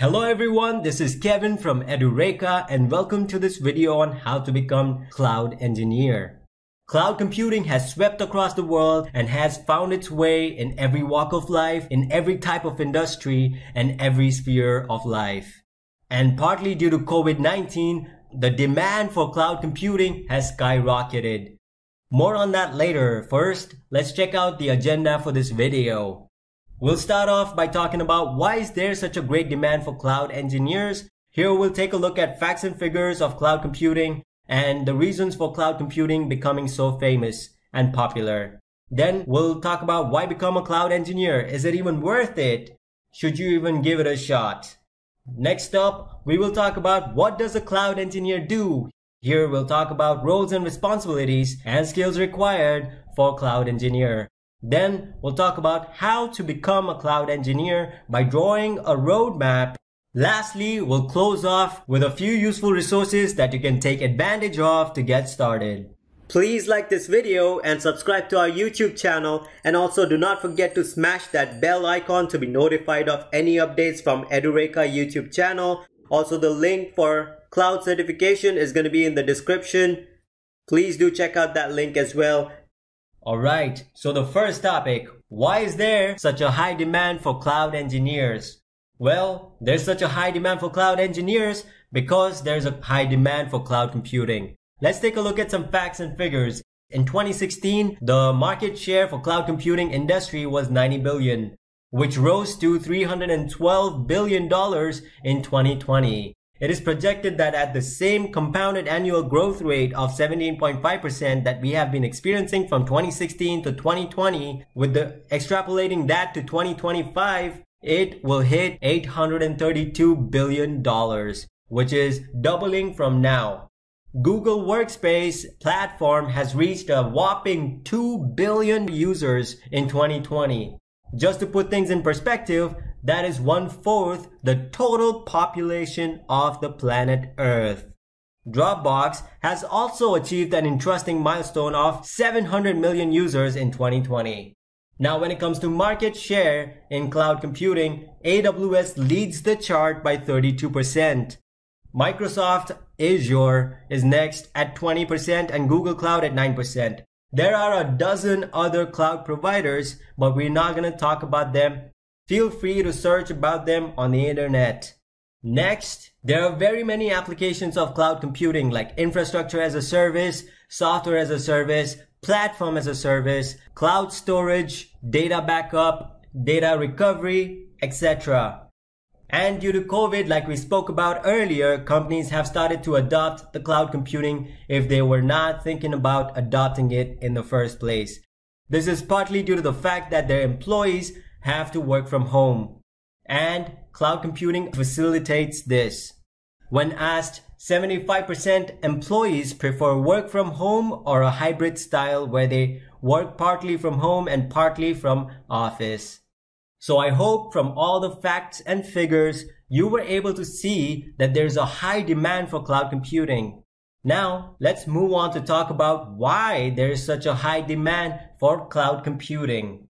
Hello everyone, this is Kevin from Edureka and welcome to this video on how to become cloud engineer. Cloud computing has swept across the world and has found its way in every walk of life, in every type of industry and every sphere of life. And partly due to COVID-19, the demand for cloud computing has skyrocketed. More on that later. First, let's check out the agenda for this video. We'll start off by talking about why is there such a great demand for cloud engineers. Here we'll take a look at facts and figures of cloud computing and the reasons for cloud computing becoming so famous and popular. Then we'll talk about why become a cloud engineer. Is it even worth it? Should you even give it a shot? Next up, we will talk about what does a cloud engineer do. Here we'll talk about roles and responsibilities and skills required for cloud engineer. Then we'll talk about how to become a cloud engineer by drawing a roadmap. Lastly, we'll close off with a few useful resources that you can take advantage of to get started. Please like this video and subscribe to our YouTube channel, and also do not forget to smash that bell icon to be notified of any updates from Edureka YouTube channel. Also, the link for cloud certification is going to be in the description. Please do check out that link as well. Alright, so the first topic, why is there such a high demand for cloud engineers? Well, there's such a high demand for cloud engineers because there's a high demand for cloud computing. Let's take a look at some facts and figures. In 2016, the market share for cloud computing industry was $90 billion, which rose to $312 billion in 2020. It is projected that at the same compounded annual growth rate of 17.5% that we have been experiencing from 2016 to 2020, with the extrapolating that to 2025, it will hit $832 billion, which is doubling from now. Google Workspace platform has reached a whopping 2 billion users in 2020. Just to put things in perspective, that is 1/4 the total population of the planet Earth. Dropbox has also achieved an interesting milestone of 700 million users in 2020. Now, when it comes to market share in cloud computing, AWS leads the chart by 32%. Microsoft Azure is next at 20% and Google Cloud at 9%. There are a dozen other cloud providers, but we're not going to talk about them. Feel free to search about them on the internet. Next, there are very many applications of cloud computing like infrastructure as a service, software as a service, platform as a service, cloud storage, data backup, data recovery, etc. And due to COVID, like we spoke about earlier, companies have started to adopt the cloud computing if they were not thinking about adopting it in the first place. This is partly due to the fact that their employees have to work from home, and cloud computing facilitates this. When asked, 75% employees prefer work from home or a hybrid style where they work partly from home and partly from office. So I hope from all the facts and figures you were able to see that there's a high demand for cloud computing. Now let's move on to talk about why there is such a high demand for cloud computing.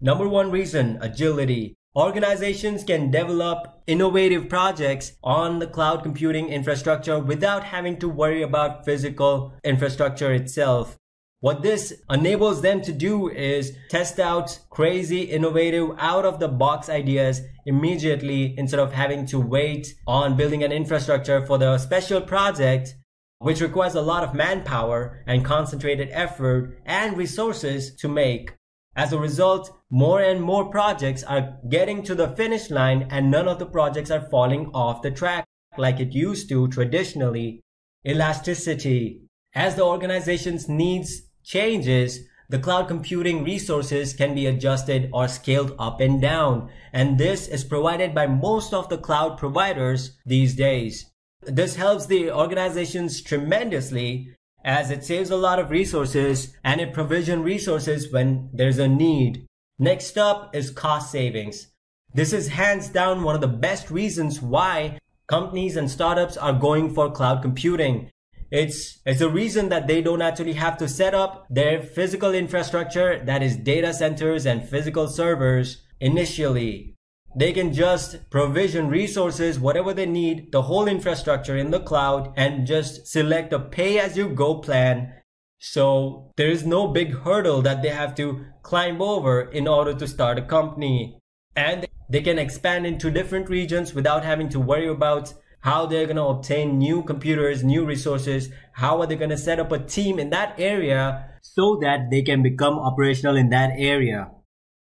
Number one reason, agility. Organizations can develop innovative projects on the cloud computing infrastructure without having to worry about physical infrastructure itself. What this enables them to do is test out crazy, innovative, out-of-the-box ideas immediately instead of having to wait on building an infrastructure for the special project, which requires a lot of manpower and concentrated effort and resources to make. As a result, more and more projects are getting to the finish line and none of the projects are falling off the track like it used to traditionally. Elasticity. As the organization's needs changes, the cloud computing resources can be adjusted or scaled up and down. And this is provided by most of the cloud providers these days. This helps the organizations tremendously, as it saves a lot of resources and it provisions resources when there's a need. Next up is cost savings. This is hands down one of the best reasons why companies and startups are going for cloud computing. It's a reason that they don't actually have to set up their physical infrastructure, that is data centers and physical servers, initially. They can just provision resources, whatever they need, the whole infrastructure in the cloud, and just select a pay-as-you-go plan. So there is no big hurdle that they have to climb over in order to start a company. And they can expand into different regions without having to worry about how they're going to obtain new computers, new resources, how are they going to set up a team in that area so that they can become operational in that area.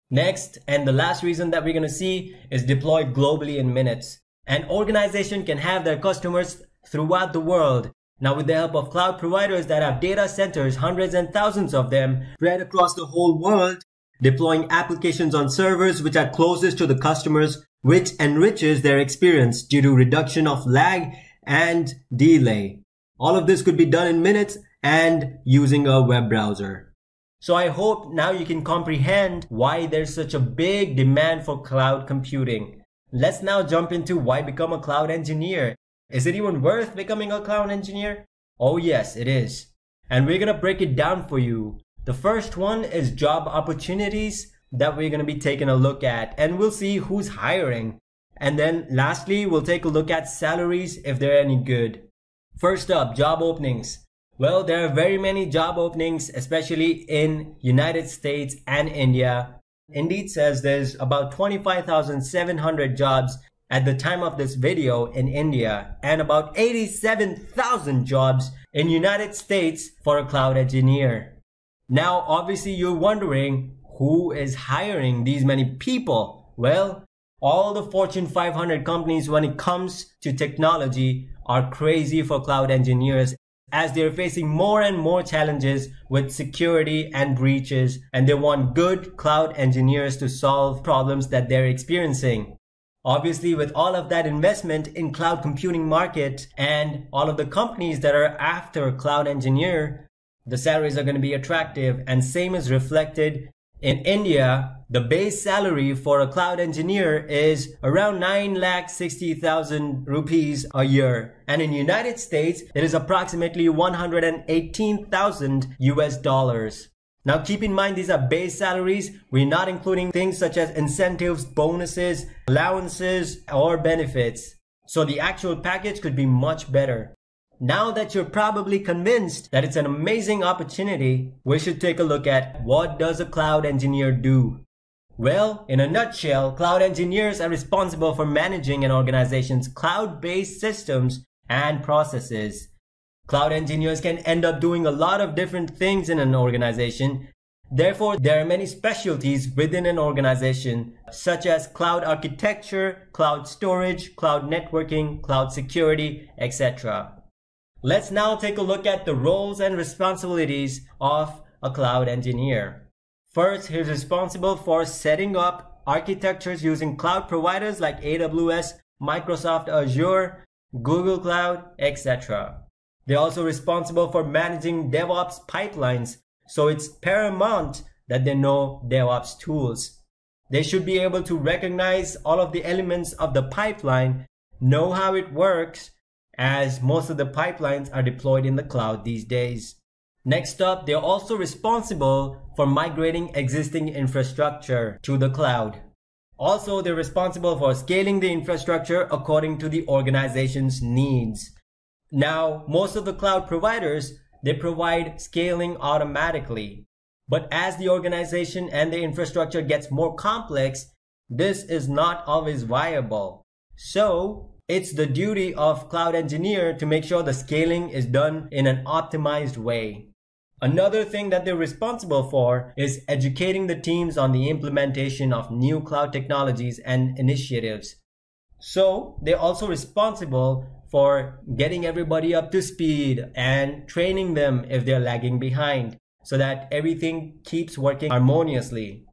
Next, and the last reason that we're going to see is deployed globally in minutes. An organization can have their customers throughout the world. Now, with the help of cloud providers that have data centers, hundreds and thousands of them, spread across the whole world, deploying applications on servers which are closest to the customers, which enriches their experience due to reduction of lag and delay. All of this could be done in minutes and using a web browser. So I hope now you can comprehend why there's such a big demand for cloud computing. Let's now jump into why become a cloud engineer. Is it even worth becoming a cloud engineer? Oh yes, it is. And we're going to break it down for you. The first one is job opportunities that we're going to be taking a look at, and we'll see who's hiring. And then lastly, we'll take a look at salaries if they're any good. First up, job openings. Well, there are very many job openings, especially in United States and India. Indeed says there's about 25,700 jobs at the time of this video in India and about 87,000 jobs in United States for a cloud engineer. Now, obviously you're wondering who is hiring these many people? Well, all the Fortune 500 companies when it comes to technology are crazy for cloud engineers, as they're facing more and more challenges with security and breaches, and they want good cloud engineers to solve problems that they're experiencing. Obviously, with all of that investment in cloud computing market and all of the companies that are after cloud engineer, the salaries are going to be attractive, and same is reflected in India. The base salary for a cloud engineer is around 9,60,000 rupees a year. And in United States, it is approximately $118,000. Now keep in mind, these are base salaries. We're not including things such as incentives, bonuses, allowances, or benefits. So the actual package could be much better. Now that you're probably convinced that it's an amazing opportunity, we should take a look at what does a cloud engineer do. Well, in a nutshell, cloud engineers are responsible for managing an organization's cloud-based systems and processes. Cloud engineers can end up doing a lot of different things in an organization. Therefore, there are many specialties within an organization, such as cloud architecture, cloud storage, cloud networking, cloud security, etc. Let's now take a look at the roles and responsibilities of a cloud engineer. First, he's responsible for setting up architectures using cloud providers like AWS, Microsoft Azure, Google Cloud, etc. They're also responsible for managing DevOps pipelines, so it's paramount that they know DevOps tools. They should be able to recognize all of the elements of the pipeline, know how it works, as most of the pipelines are deployed in the cloud these days. Next up, they're also responsible for migrating existing infrastructure to the cloud. Also, they're responsible for scaling the infrastructure according to the organization's needs. Now, most of the cloud providers, they provide scaling automatically. But as the organization and the infrastructure gets more complex, this is not always viable. So, it's the duty of cloud engineer to make sure the scaling is done in an optimized way. Another thing that they're responsible for is educating the teams on the implementation of new cloud technologies and initiatives. So they're also responsible for getting everybody up to speed and training them if they're lagging behind, so that everything keeps working harmoniously.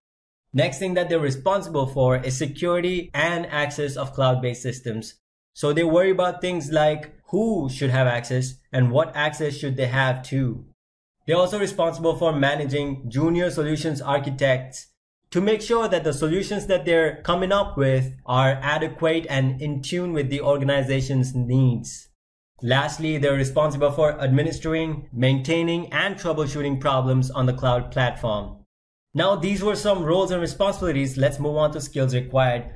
Next thing that they're responsible for is security and access of cloud-based systems. So they worry about things like who should have access and what access should they have to. They're also responsible for managing junior solutions architects to make sure that the solutions that they're coming up with are adequate and in tune with the organization's needs. Lastly, they're responsible for administering, maintaining, and troubleshooting problems on the cloud platform. Now, these were some roles and responsibilities. Let's move on to skills required.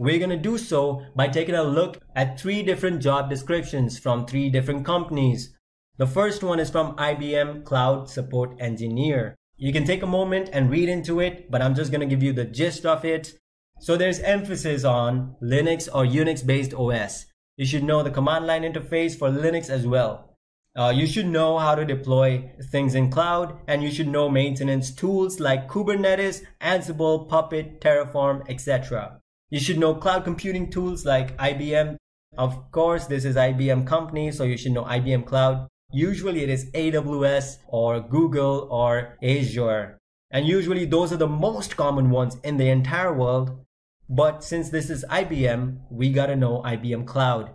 We're going to do so by taking a look at 3 different job descriptions from 3 different companies. The first one is from IBM Cloud Support Engineer. You can take a moment and read into it, but I'm just going to give you the gist of it. So there's emphasis on Linux or Unix based OS. You should know the command line interface for Linux as well. You should know how to deploy things in cloud, and you should know maintenance tools like Kubernetes, Ansible, Puppet, Terraform, etc. You should know cloud computing tools like IBM. Of course, this is IBM company, so you should know IBM Cloud. Usually it is AWS or Google or Azure. And usually those are the most common ones in the entire world. But since this is IBM, we gotta know IBM Cloud.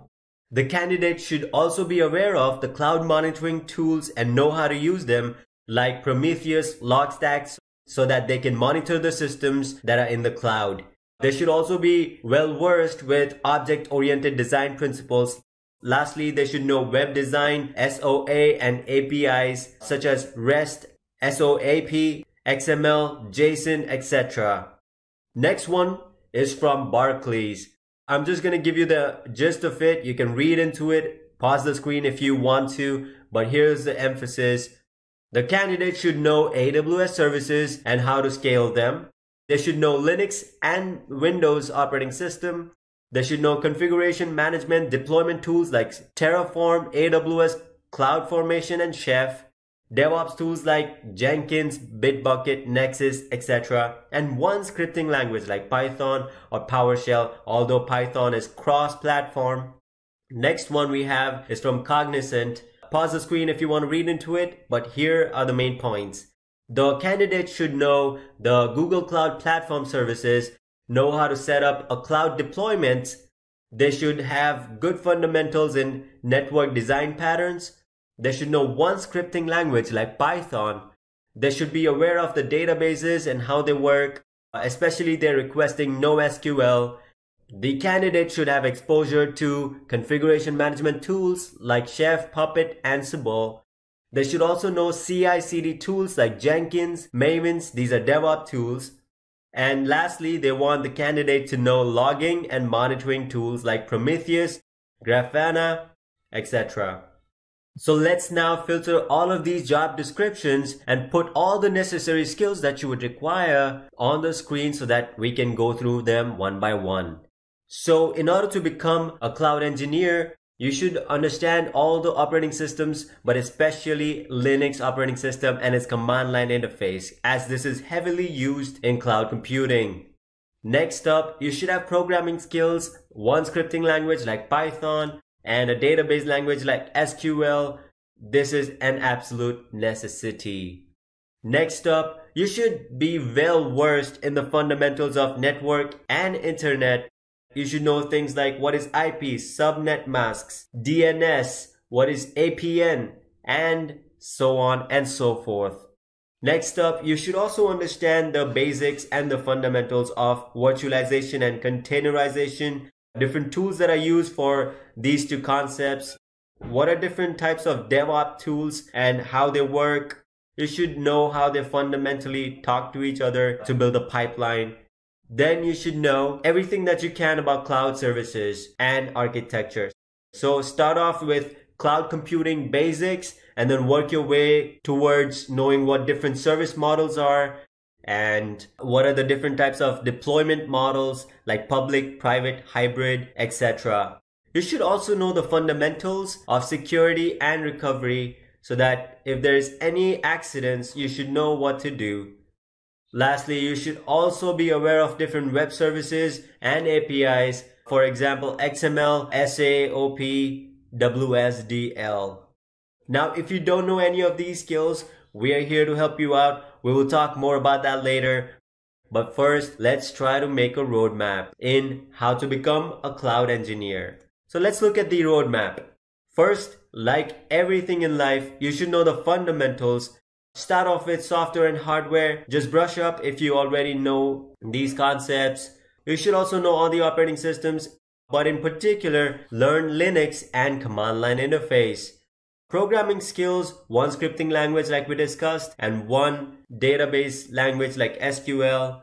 The candidate should also be aware of the cloud monitoring tools and know how to use them, like Prometheus, Logstacks, so that they can monitor the systems that are in the cloud. They should also be well versed with object-oriented design principles. Lastly, they should know web design, SOA, and APIs such as REST, SOAP, XML, JSON, etc. Next one is from Barclays. I'm just going to give you the gist of it. You can read into it, pause the screen if you want to, but here's the emphasis. The candidate should know AWS services and how to scale them. They should know Linux and Windows operating system. They should know configuration management deployment tools like Terraform, AWS, CloudFormation, and Chef. DevOps tools like Jenkins, Bitbucket, Nexus, etc. And one scripting language like Python or PowerShell, although Python is cross-platform. Next one we have is from Cognizant. Pause the screen if you want to read into it, but here are the main points. The candidate should know the Google Cloud Platform services, know how to set up a cloud deployment. They should have good fundamentals in network design patterns. They should know one scripting language like Python. They should be aware of the databases and how they work, especially they're requesting NoSQL. The candidate should have exposure to configuration management tools like Chef, Puppet, Ansible. They should also know CI/CD tools like Jenkins, Mavens. These are DevOps tools. And lastly, they want the candidate to know logging and monitoring tools like Prometheus, Grafana, etc. So let's now filter all of these job descriptions and put all the necessary skills that you would require on the screen so that we can go through them one by one. So in order to become a cloud engineer, you should understand all the operating systems, but especially Linux operating system and its command line interface, as this is heavily used in cloud computing. Next up, you should have programming skills, one scripting language like Python, and a database language like SQL. This is an absolute necessity. Next up, you should be well versed in the fundamentals of network and internet. You should know things like what is IP, subnet masks, DNS, what is APN, and so on and so forth. Next up, you should also understand the basics and the fundamentals of virtualization and containerization, different tools that are used for these two concepts, what are different types of DevOps tools and how they work. You should know how they fundamentally talk to each other to build a pipeline. Then you should know everything that you can about cloud services and architecture. So start off with cloud computing basics and then work your way towards knowing what different service models are and what are the different types of deployment models like public, private, hybrid, etc. You should also know the fundamentals of security and recovery so that if there is any accidents, you should know what to do. Lastly, you should also be aware of different web services and APIs, for example, XML, SOAP, WSDL. Now, if you don't know any of these skills, we are here to help you out. We will talk more about that later. But first, let's try to make a roadmap in how to become a cloud engineer. So let's look at the roadmap. First, like everything in life, you should know the fundamentals. Start off with software and hardware. Just brush up if you already know these concepts. You should also know all the operating systems, but in particular, learn Linux and command line interface. Programming skills, one scripting language like we discussed, and one database language like SQL.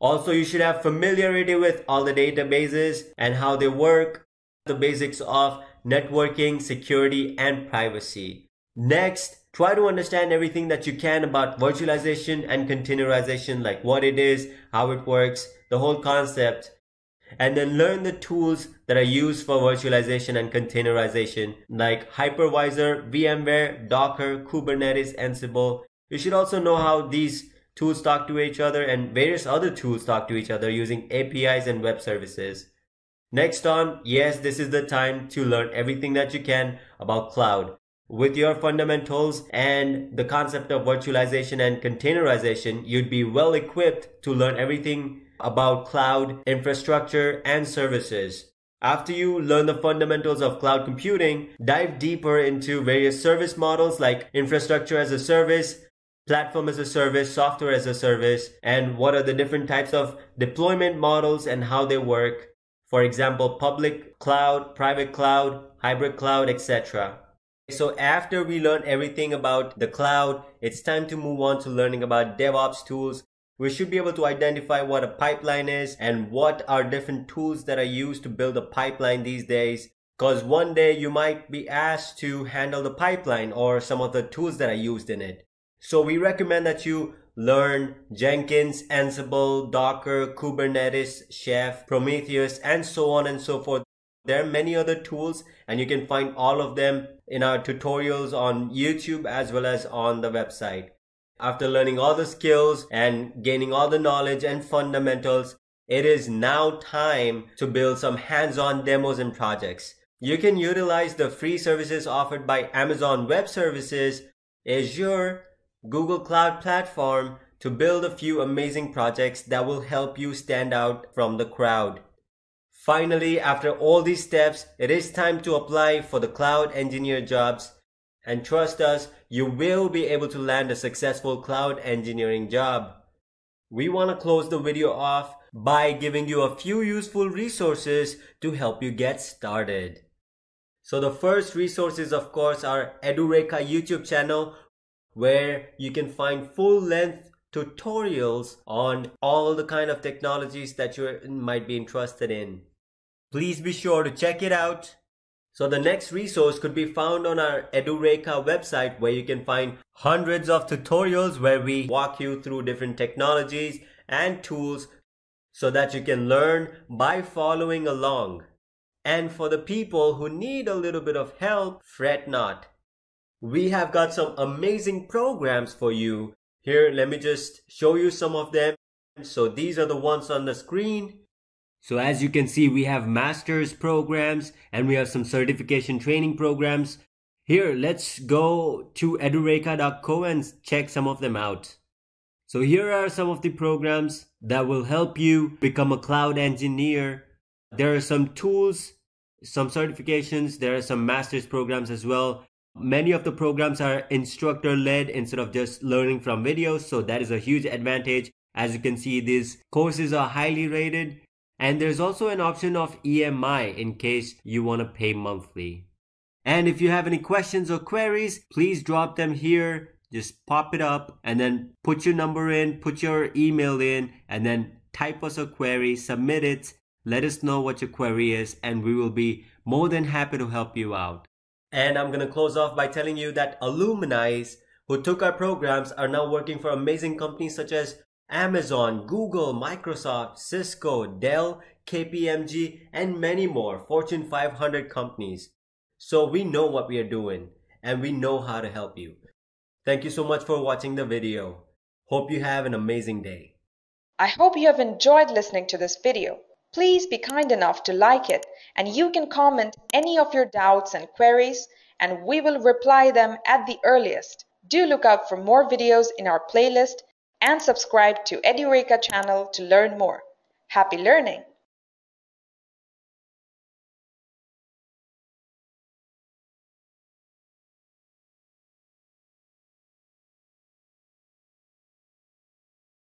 Also, you should have familiarity with all the databases and how they work, the basics of networking, security, and privacy. Next, try to understand everything that you can about virtualization and containerization, like what it is, how it works, the whole concept. And then learn the tools that are used for virtualization and containerization, like hypervisor, VMware, Docker, Kubernetes, Ansible. You should also know how these tools talk to each other and various other tools talk to each other using APIs and web services. Next on, yes, this is the time to learn everything that you can about cloud. With your fundamentals and the concept of virtualization and containerization, you'd be well equipped to learn everything about cloud infrastructure and services. After you learn the fundamentals of cloud computing, dive deeper into various service models like infrastructure as a service, platform as a service, software as a service, and what are the different types of deployment models and how they work. For example, public cloud, private cloud, hybrid cloud, etc. So after we learn everything about the cloud, it's time to move on to learning about DevOps tools. We should be able to identify what a pipeline is and what are different tools that are used to build a pipeline these days. Because one day you might be asked to handle the pipeline or some of the tools that are used in it. So we recommend that you learn Jenkins, Ansible, Docker, Kubernetes, Chef, Prometheus, and so on and so forth. There are many other tools, and you can find all of them in our tutorials on YouTube as well as on the website. After learning all the skills and gaining all the knowledge and fundamentals, it is now time to build some hands-on demos and projects. You can utilize the free services offered by Amazon Web Services, Azure, Google Cloud Platform to build a few amazing projects that will help you stand out from the crowd. Finally, after all these steps, it is time to apply for the cloud engineer jobs. And trust us, you will be able to land a successful cloud engineering job. We want to close the video off by giving you a few useful resources to help you get started. So the first resources, of course, are Edureka YouTube channel, where you can find full-length tutorials on all the kind of technologies that you might be interested in. Please be sure to check it out. So the next resource could be found on our Edureka website, where you can find hundreds of tutorials where we walk you through different technologies and tools so that you can learn by following along. And for the people who need a little bit of help, fret not. We have got some amazing programs for you. Here, let me just show you some of them. So these are the ones on the screen. So as you can see, we have master's programs and we have some certification training programs. Here, let's go to edureka.co and check some of them out. So here are some of the programs that will help you become a cloud engineer. There are some tools, some certifications, there are some master's programs as well. Many of the programs are instructor-led instead of just learning from videos, so that is a huge advantage. As you can see, these courses are highly rated, and there's also an option of EMI in case you want to pay monthly. And if you have any questions or queries, please drop them here. Just pop it up and then put your number in, put your email in, and then type us a query, submit it, let us know what your query is, and we will be more than happy to help you out. And I'm going to close off by telling you that alumni who took our programs are now working for amazing companies such as Amazon, Google, Microsoft, Cisco, Dell, KPMG, and many more Fortune 500 companies. So we know what we are doing and we know how to help you. Thank you so much for watching the video. Hope you have an amazing day. I hope you have enjoyed listening to this video. Please be kind enough to like it, and you can comment any of your doubts and queries, and we will reply them at the earliest. Do look out for more videos in our playlist and subscribe to Edureka channel to learn more. Happy learning!